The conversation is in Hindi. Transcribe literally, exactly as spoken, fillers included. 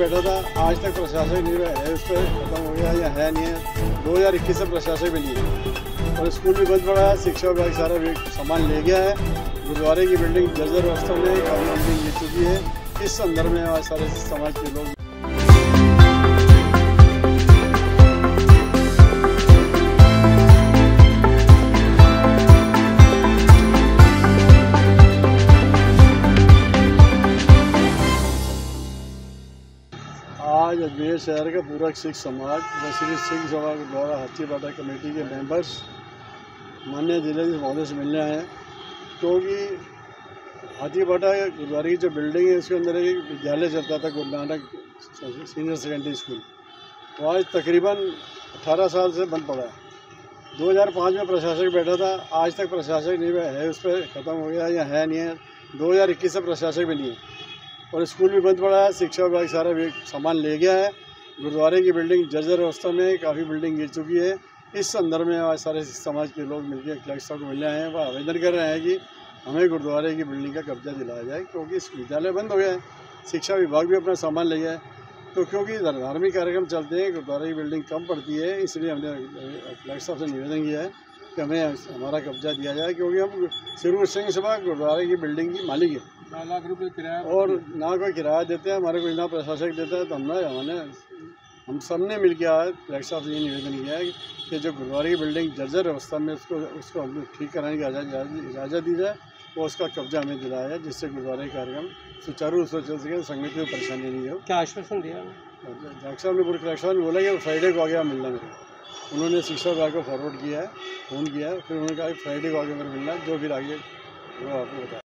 बैठा था, आज तक प्रशासक नहीं है, उस पर खत्म हो गया या है नहीं है। दो हज़ार इक्कीस से प्रशासक भी नहीं है और स्कूल भी बंद पड़ा है। शिक्षा विभाग सारा सामान ले गया है। गुरुद्वारे की बिल्डिंग जर्जर अवस्था में काफ़ी बिल्डिंग ले चुकी है। इस संदर्भ में हमारे सारे समाज के लोग आज अजमेर शहर का पूरा सिख समाज व श्री सिख सभा द्वारा हाथीबाड़ा कमेटी के मेंबर्स माननीय जिले के महोदय से मिलने आए हैं, क्योंकि हाथीबाड़ा गुरुद्वारे की जो बिल्डिंग है उसके अंदर एक विद्यालय चलता था, Guru Nanak senior secondary school. वो आज तकरीबन अठारह साल से बंद पड़ा है। दो हज़ार पाँच में प्रशासक बैठा था, आज तक प्रशासक नहीं है, उस पर ख़त्म हो गया या है नहीं है। दो हज़ार इक्कीस से प्रशासक भी नहीं है और स्कूल भी बंद पड़ा है। शिक्षा विभाग सारा सामान ले गया है। गुरुद्वारे की बिल्डिंग जर्जर अवस्था में काफ़ी बिल्डिंग गिर चुकी है। इस संदर्भ में हमारे सारे समाज के लोग मिलकर कलेक्टर साहब को मिलने आए हैं। वह आवेदन कर रहे हैं कि हमें गुरुद्वारे की बिल्डिंग का कब्जा दिलाया जाए, क्योंकि विद्यालय बंद हो गया है, शिक्षा विभाग भी अपना सामान ले गया है। तो क्योंकि धार्मिक कार्यक्रम चलते हैं, गुरुद्वारे की बिल्डिंग कम पड़ती है, इसलिए हमने कलेक्टर साहब से निवेदन किया है कि हमें हमारा कब्जा दिया जाए, क्योंकि हम सिरूर सिंह सभा गुरुद्वारे की बिल्डिंग की मालिक है। नौ लाख रुपये किराया और ना कोई किराया देते हैं हमारे, कोई ना प्रशासक देता है। तो हमने हमने हम सब ने मिल के आज कलेक्टर साहब से ये निवेदन किया है कि जो गुरुद्वारे की बिल्डिंग जर्जर अवस्था में उसको उसको हम ठीक कराने की इजाज़त दी जाए और उसका कब्जा हमें दिलाया जाए, जिससे गुरुद्वारे का कार्यक्रम सुचारू रूप से चल सके, संगठन में परेशानी नहीं हो। क्या आश्वासन दिया डॉक्टर साहब ने? पूरे कलेक्टर साहब ने बोला कि फ्राइडे को आगे हम मिलना मेरे। उन्होंने शिक्षा विभाग को फॉरवर्ड किया है, फ़ोन किया है, फिर उन्होंने कहा फ्राइडे को आगे मेरे मिलना, जो फिर आगे वो आपको बताया।